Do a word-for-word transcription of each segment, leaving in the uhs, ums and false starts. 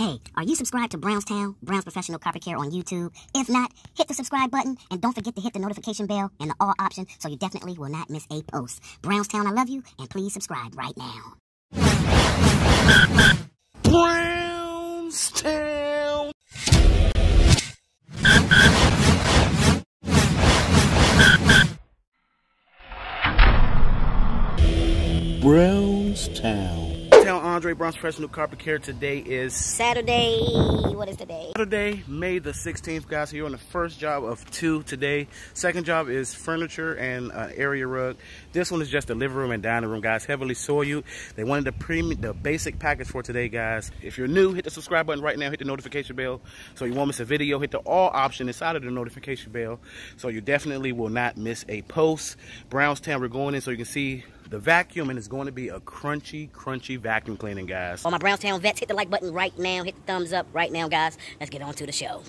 Hey, are you subscribed to Brown's Town, Brown's Professional Carpet Care on YouTube? If not, hit the subscribe button and don't forget to hit the notification bell and the all option so you definitely will not miss a post. Brown's Town, I love you, and please subscribe right now. Brown's Town. Brown's Town. Andre, Brown's Professional Carpet Care. Today is Saturday. What is today? Saturday, May the sixteenth, guys. So you're on the first job of two today. Second job is furniture and uh, area rug. This one is just the living room and dining room, guys. Heavily soiled. They wanted the premium, the basic package for today, guys. If you're new, hit the subscribe button right now. Hit the notification bell so you won't miss a video. Hit the all option inside of the notification bell so you definitely will not miss a post. Brown's Town, we're going in so you can see the vacuum, and it's going to be a crunchy, crunchy vacuum cleaning, guys. All my Brown's Town vets, hit the like button right now. Hit the thumbs up right now, guys. Let's get on to the show.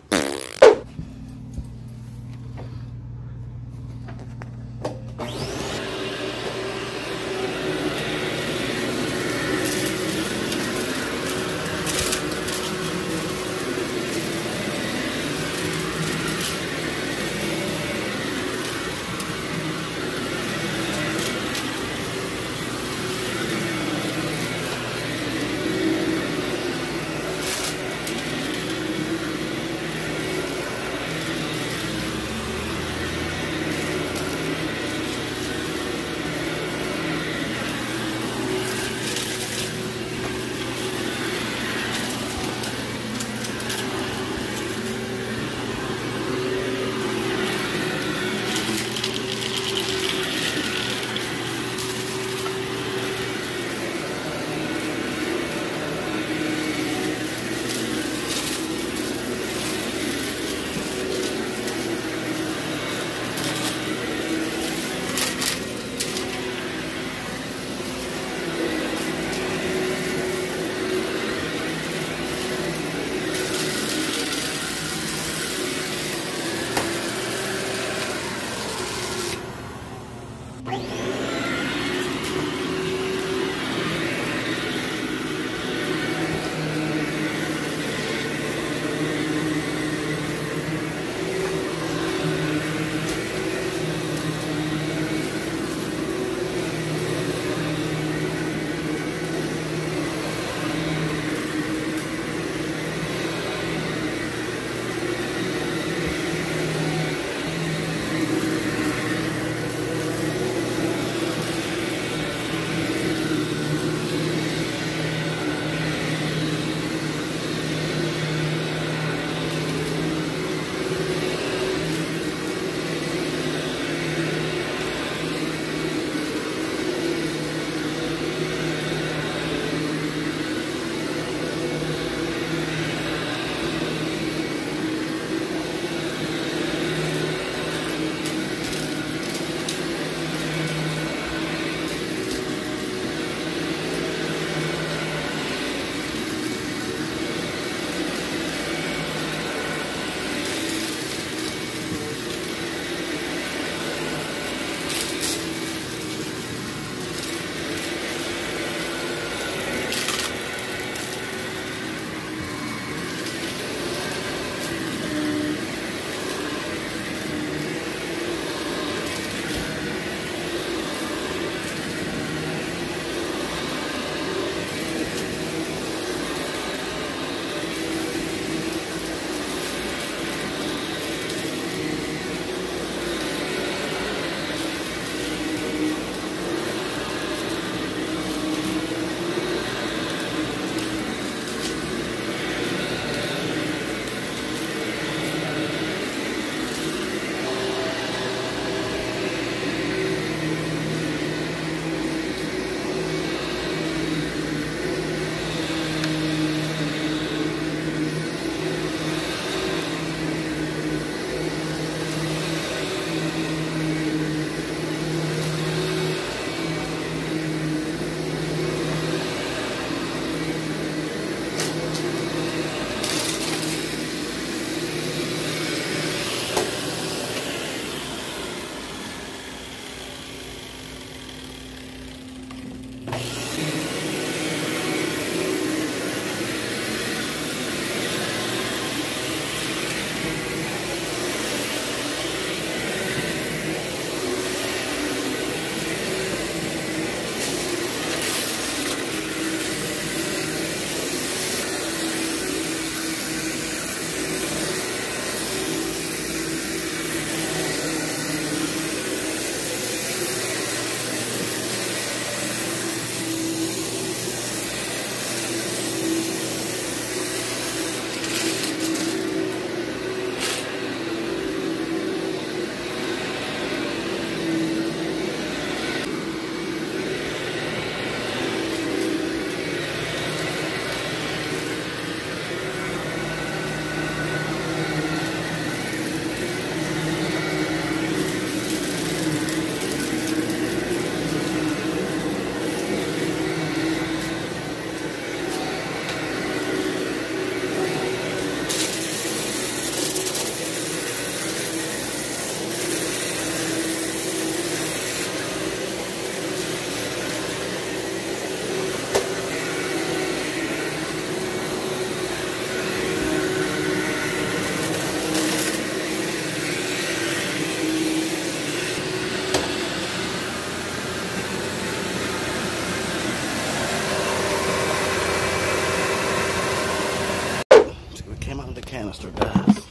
on the canister, guys.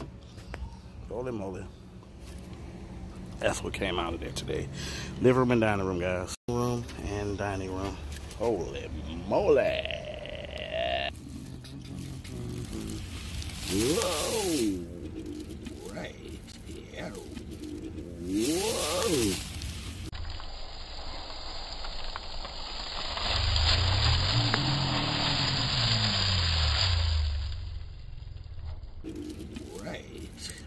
Holy moly. That's what came out of there today. Living room and dining room, guys. Room and dining room. Holy moly. Whoa. Right there. Whoa. Right.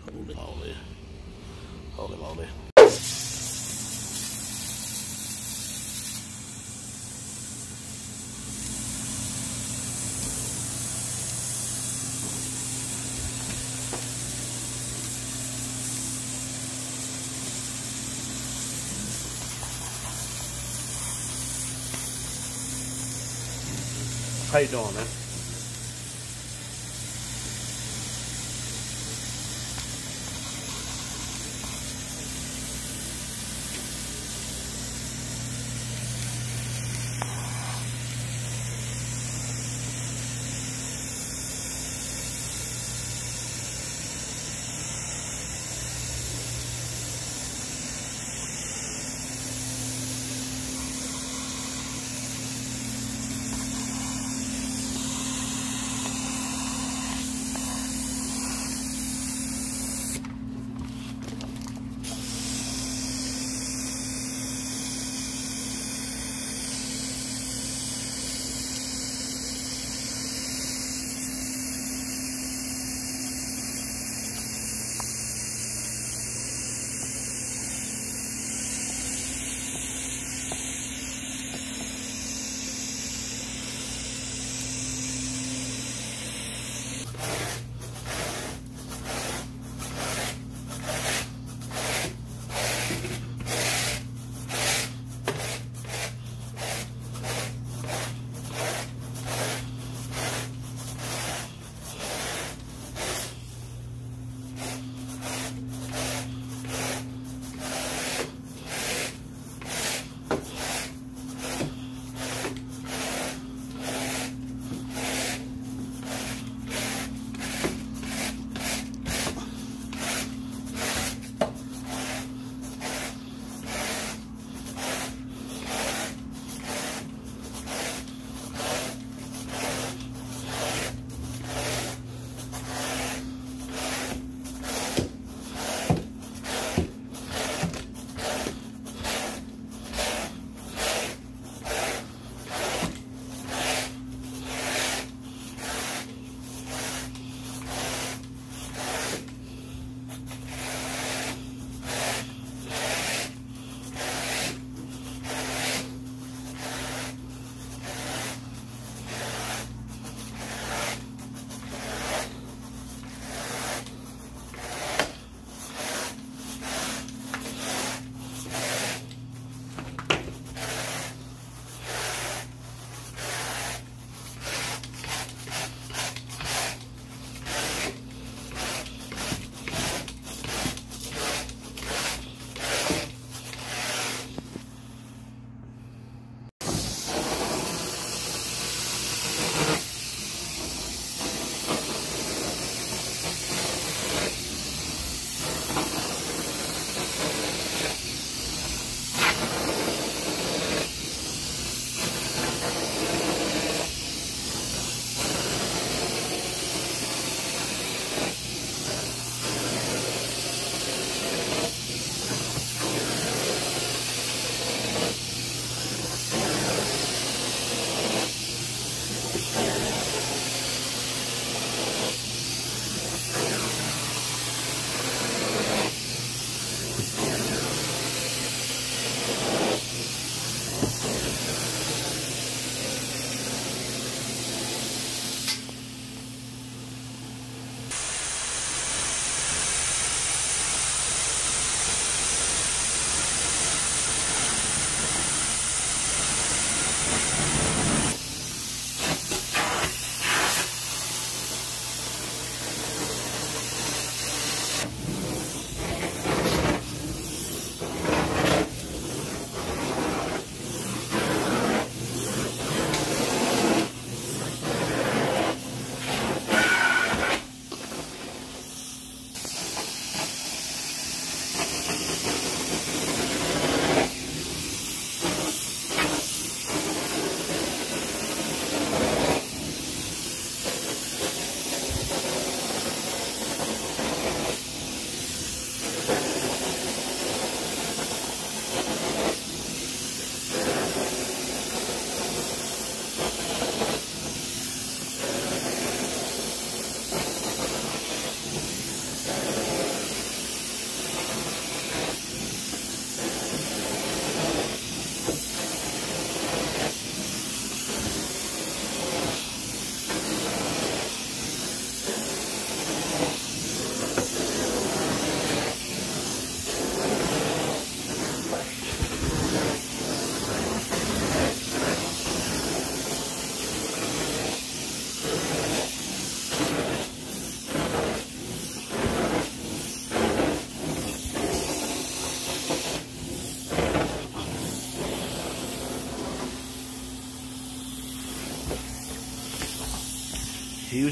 Holy moly. Holy moly. How you doing, man?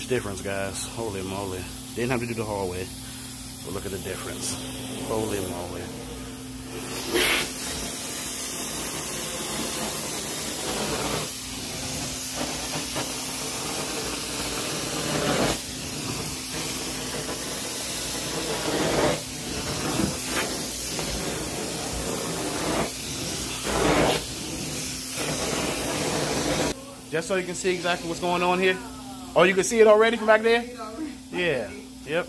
huge difference, guys. Holy moly. Didn't have to do the hallway, but look at the difference. Holy moly. Just so you can see exactly what's going on here. Oh, you can see it already from back there? Yeah. Yep.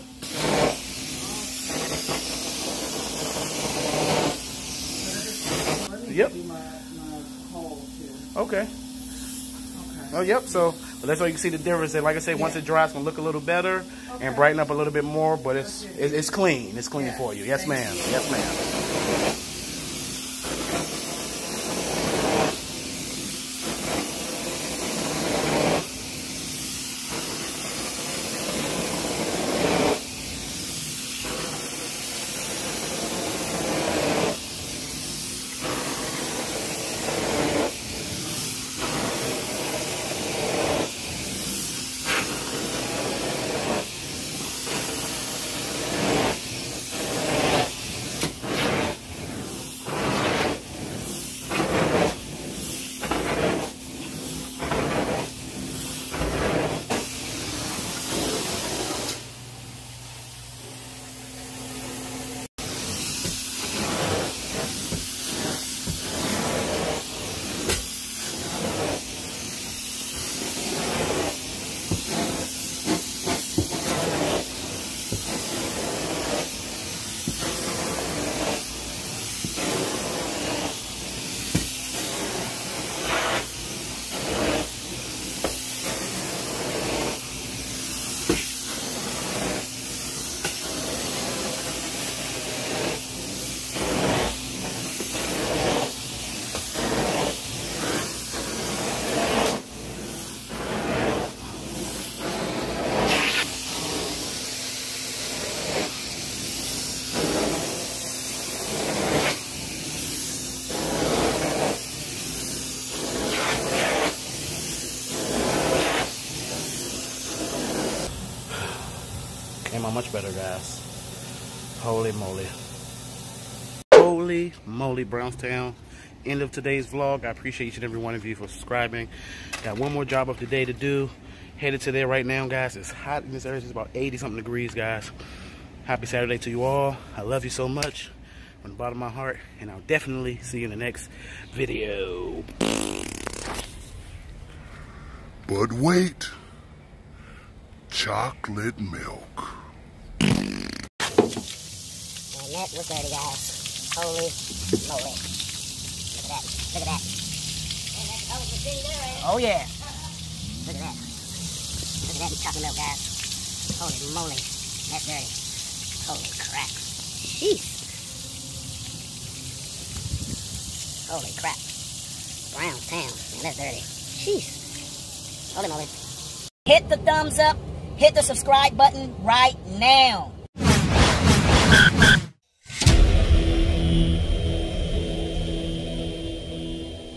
Yep. Okay. Oh, yep. So that's how you can see the difference. And like I said, once it dries, it's going to look a little better and brighten up a little bit more. But it's it's clean. It's clean for you. Yes, ma'am. Yes, ma'am. Much better, guys. Holy moly. Holy moly, Brown's Town. End of today's vlog. I appreciate each and every one of you for subscribing. Got one more job of the day to do. Headed to there right now, guys. It's hot in this area. It's about eighty something degrees, guys. Happy Saturday to you all. I love you so much from the bottom of my heart, and I'll definitely see you in the next video. But wait. Chocolate milk. And that was dirty, guys. Holy moly. Look at that. Look at that. And that's the oldest thing there, eh? Oh, yeah. Look at that. Look at that chocolate milk, guys. Holy moly. That's dirty. Holy crap. Jeez. Holy crap. Brown Town. Man, that's dirty. Jeez. Holy moly. Hit the thumbs up. Hit the subscribe button right now.